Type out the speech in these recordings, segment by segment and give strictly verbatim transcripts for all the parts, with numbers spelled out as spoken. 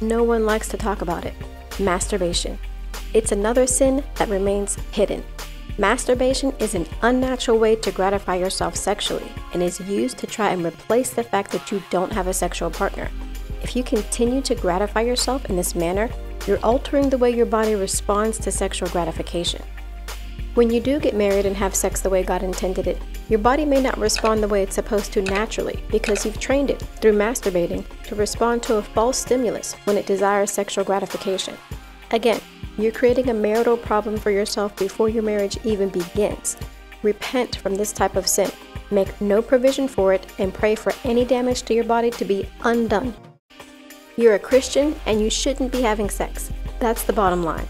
No one likes to talk about it. Masturbation. It's another sin that remains hidden. Masturbation is an unnatural way to gratify yourself sexually and is used to try and replace the fact that you don't have a sexual partner. If you continue to gratify yourself in this manner, you're altering the way your body responds to sexual gratification. When you do get married and have sex the way God intended it, your body may not respond the way it's supposed to naturally because you've trained it, through masturbating, to respond to a false stimulus when it desires sexual gratification. Again, you're creating a marital problem for yourself before your marriage even begins. Repent from this type of sin, make no provision for it, and pray for any damage to your body to be undone. You're a Christian and you shouldn't be having sex. That's the bottom line.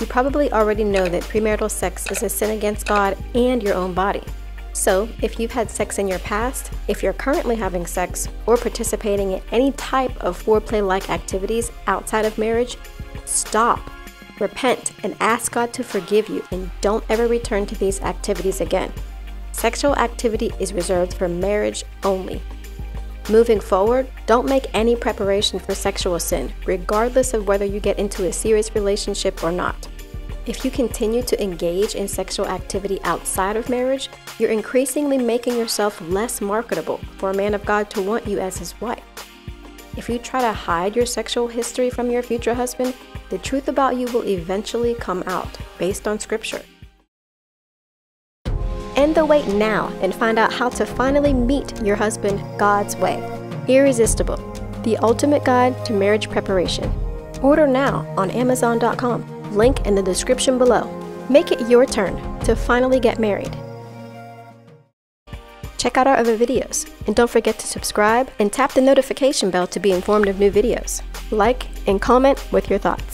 You probably already know that premarital sex is a sin against God and your own body. So, if you've had sex in your past, if you're currently having sex, or participating in any type of foreplay-like activities outside of marriage, stop, repent, and ask God to forgive you, and don't ever return to these activities again. Sexual activity is reserved for marriage only. Moving forward, don't make any preparation for sexual sin, regardless of whether you get into a serious relationship or not. If you continue to engage in sexual activity outside of marriage, you're increasingly making yourself less marketable for a man of God to want you as his wife. If you try to hide your sexual history from your future husband, the truth about you will eventually come out, based on Scripture. End the wait now and find out how to finally meet your husband God's way. Irresistible: The Ultimate Guide to Marriage Preparation. Order now on Amazon dot com. Link in the description below. Make it your turn to finally get married. Check out our other videos, and don't forget to subscribe and tap the notification bell to be informed of new videos. Like and comment with your thoughts.